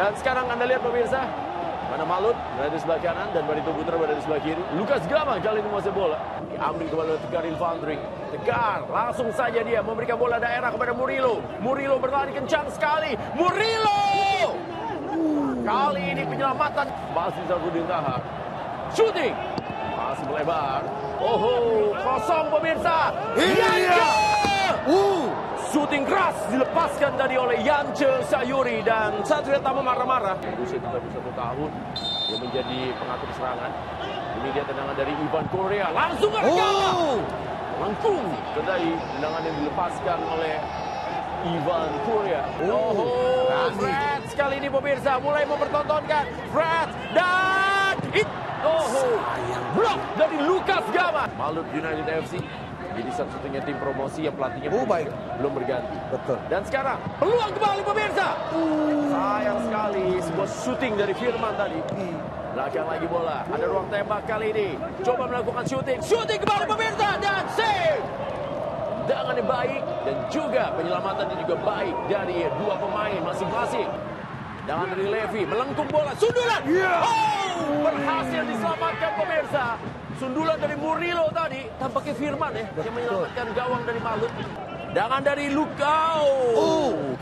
Dan sekarang Anda lihat pemirsa, mana Malut berada di sebelah kanan dan Barito Putra berada di sebelah kiri. Lucas Gama kali ini menguasai bola. Diambil kembali oleh Tegar Ilfandri. Tegar langsung saja dia memberikan bola daerah kepada Murilo. Murilo berlari kencang sekali. Murilo! Kali ini penyelamatan. Masih Sakudin Tahar. Shooting. Masih melebar. Oh, kosong pemirsa. Iya. Shooting keras dilepaskan tadi oleh Yancho Sayuri dan Satria Tama marah-marah. Usia 31 tahun, dia menjadi pengatur serangan. Ini dia tendangan dari Ivan Korea. Langsung langsung kedai tendangan yang dilepaskan oleh Ivan Korea. Fred sekali ini pemirsa mulai mempertontonkan. Fred dan hit. Blok dari Lucas Gama. Malut United FC jadi satu-satunya tim promosi yang pelatihnya belum berganti. Betul. Dan sekarang peluang kembali pemirsa. Sayang sekali sebuah syuting dari Firman tadi. Belakang lagi bola. Ada ruang tembak kali ini. Coba melakukan syuting. Syuting kembali pemirsa dan save. Tendangan yang baik dan juga penyelamatannya juga baik dari dua pemain masing-masing. Dengan dari Levi melengkung bola. Sundulan. Berhasil diselamatkan pemirsa. Sundulan dari Murilo tadi, tampaknya Firman yang menyelamatkan gawang dari Malut. Tendangan dari Lukau.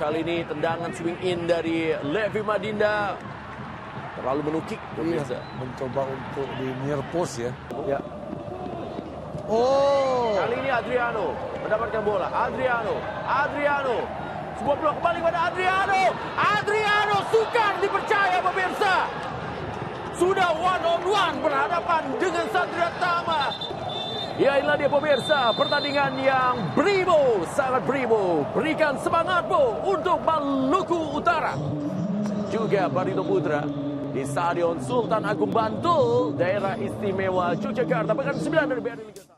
Kali ini tendangan swing in dari Levi Madinda. Terlalu menukik pemirsa. Mencoba untuk di near post ya. Kali ini Adriano mendapatkan bola. Adriano. Sebuah blok kembali pada Adriano. Adriano sukar dipercaya pemirsa. Sudah one on one berhadapan dengan Satria Tama. Ya, inilah dia pemirsa pertandingan yang beribu, sangat beribu. Berikan semangatmu untuk Maluku Utara. Juga Barito Putra di Stadion Sultan Agung Bantul, Daerah Istimewa Yogyakarta. Pekan 9 dari BRI Liga 1.